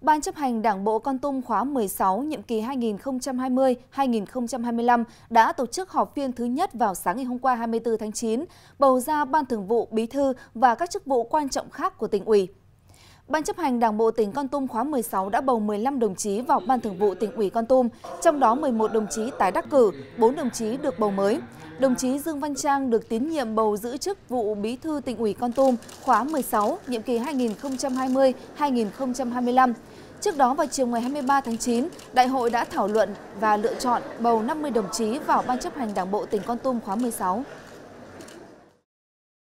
Ban chấp hành Đảng bộ Kon Tum khóa 16 nhiệm kỳ 2020-2025 đã tổ chức họp phiên thứ nhất vào sáng ngày hôm qua 24 tháng 9, bầu ra Ban Thường vụ, Bí thư và các chức vụ quan trọng khác của tỉnh ủy. Ban chấp hành Đảng bộ tỉnh Kon Tum khóa 16 đã bầu 15 đồng chí vào Ban Thường vụ tỉnh ủy Kon Tum, trong đó 11 đồng chí tái đắc cử, 4 đồng chí được bầu mới. Đồng chí Dương Văn Trang được tín nhiệm bầu giữ chức vụ Bí thư tỉnh ủy Kon Tum khóa 16, nhiệm kỳ 2020-2025. Trước đó vào chiều ngày 23 tháng 9, Đại hội đã thảo luận và lựa chọn bầu 50 đồng chí vào Ban chấp hành Đảng bộ tỉnh Kon Tum khóa 16.